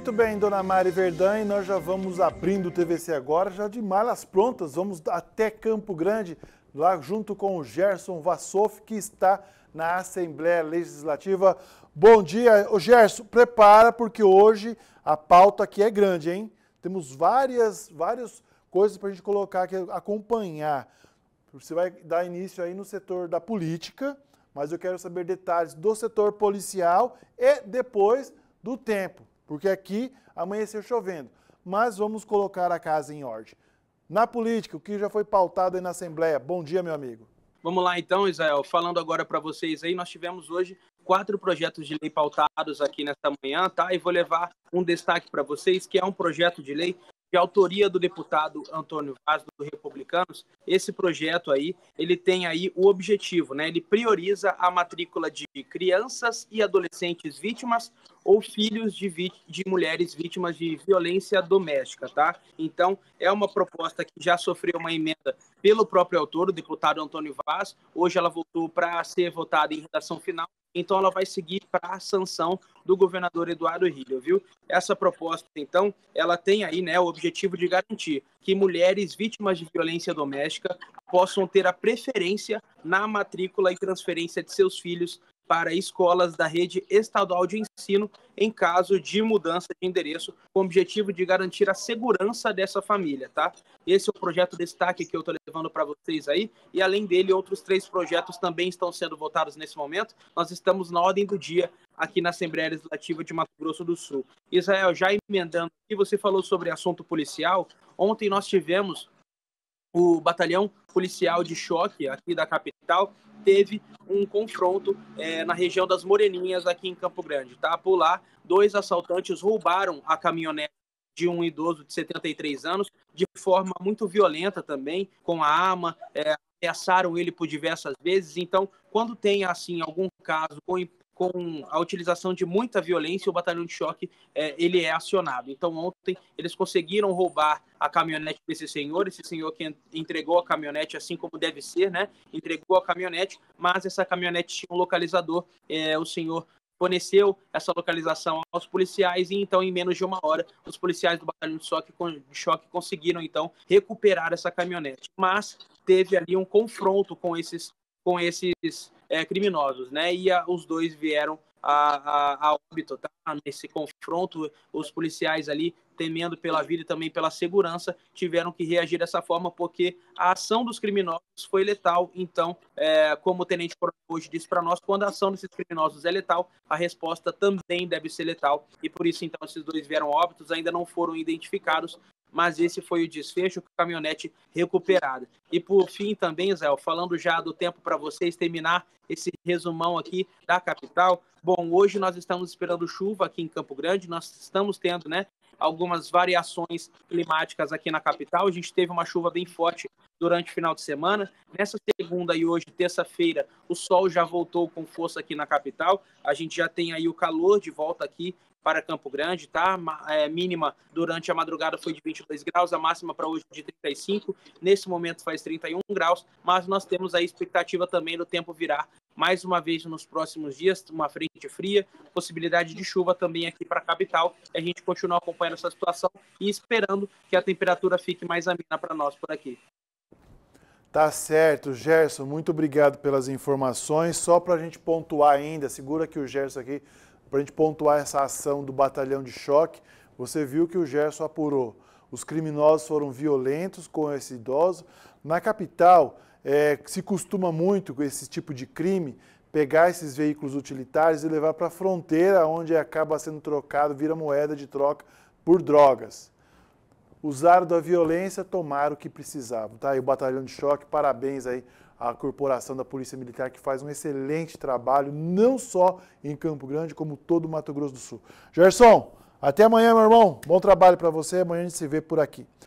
Muito bem, dona Mari Verdã, e nós já vamos abrindo o TVC agora, já de malas prontas, vamos até Campo Grande, lá junto com o Gerson Vassof, que está na Assembleia Legislativa. Bom dia, ô Gerson, prepara, porque hoje a pauta aqui é grande, hein? Temos várias coisas para a gente colocar aqui, acompanhar. Você vai dar início aí no setor da política, mas eu quero saber detalhes do setor policial e depois do tempo, porque aqui amanheceu chovendo. Mas vamos colocar a casa em ordem. Na política, o que já foi pautado aí na Assembleia? Bom dia, meu amigo. Vamos lá então, Isael. Falando agora para vocês aí, nós tivemos hoje 4 projetos de lei pautados aqui nesta manhã, tá? E vou levar um destaque para vocês, que é um projeto de lei de autoria do deputado Antônio Vaz, do Republicanos. Esse projeto aí, ele tem aí o objetivo, né? Ele prioriza a matrícula de crianças e adolescentes vítimas ou filhos de mulheres vítimas de violência doméstica, tá? Então, é uma proposta que já sofreu uma emenda pelo próprio autor, o deputado Antônio Vaz. Hoje ela voltou para ser votada em redação final. Então, ela vai seguir para a sanção do governador Eduardo Riedel, viu? Essa proposta, então, ela tem aí, né, o objetivo de garantir que mulheres vítimas de violência doméstica possam ter a preferência na matrícula e transferência de seus filhos para escolas da rede estadual de ensino em caso de mudança de endereço, com o objetivo de garantir a segurança dessa família, tá? Esse é o projeto destaque que eu estou levando para vocês aí, e além dele, outros 3 projetos também estão sendo votados nesse momento. Nós estamos na ordem do dia aqui na Assembleia Legislativa de Mato Grosso do Sul. Isael, já emendando aqui, você falou sobre assunto policial. Ontem nós tivemos o batalhão policial de choque aqui da capital, teve um confronto na região das Moreninhas, aqui em Campo Grande, tá? Por lá, 2 assaltantes roubaram a caminhonete de um idoso de 73 anos, de forma muito violenta também, com a arma, ameaçaram ele por diversas vezes. Então, quando tem, assim, algum caso com a utilização de muita violência, o batalhão de choque ele é acionado. Então, ontem, eles conseguiram roubar a caminhonete desse senhor, que entregou a caminhonete assim como deve ser, né? Entregou a caminhonete, mas essa caminhonete tinha um localizador, o senhor forneceu essa localização aos policiais e, então, em menos de 1 hora, os policiais do batalhão de choque conseguiram, então, recuperar essa caminhonete. Mas teve ali um confronto com esses criminosos, né? E os 2 vieram a óbito, tá? Nesse confronto, os policiais ali, temendo pela vida e também pela segurança, tiveram que reagir dessa forma, porque a ação dos criminosos foi letal. Então, como o tenente coronel hoje disse para nós, quando a ação desses criminosos é letal, a resposta também deve ser letal. E por isso, então, esses 2 vieram óbitos, ainda não foram identificados, mas esse foi o desfecho, caminhonete recuperada. E por fim também, Zé, falando já do tempo para vocês, terminar esse resumão aqui da capital. Bom, hoje nós estamos esperando chuva aqui em Campo Grande, nós estamos tendo, né, algumas variações climáticas aqui na capital. A gente teve uma chuva bem forte durante o final de semana. Nessa segunda e hoje, terça-feira, o sol já voltou com força aqui na capital. A gente já tem aí o calor de volta aqui para Campo Grande, tá? Mínima durante a madrugada foi de 22 graus, a máxima para hoje de 35. Nesse momento faz 31 graus, mas nós temos a expectativa também do tempo virar mais uma vez nos próximos dias, uma frente fria, possibilidade de chuva também aqui para a capital. A gente continua acompanhando essa situação e esperando que a temperatura fique mais amena para nós por aqui. Tá certo, Gerson, muito obrigado pelas informações. Só para a gente pontuar ainda, segura que o Gerson aqui, para a gente pontuar essa ação do batalhão de choque, você viu que o Gerson apurou. Os criminosos foram violentos com esse idoso. Na capital, se costuma muito com esse tipo de crime, pegar esses veículos utilitários e levar para a fronteira, onde acaba sendo trocado, vira moeda de troca por drogas. Usaram da violência, tomaram o que precisavam. Tá? E o batalhão de choque, parabéns aí a corporação da Polícia Militar, que faz um excelente trabalho, não só em Campo Grande, como todo o Mato Grosso do Sul. Gerson, até amanhã, meu irmão. Bom trabalho para você. Amanhã a gente se vê por aqui.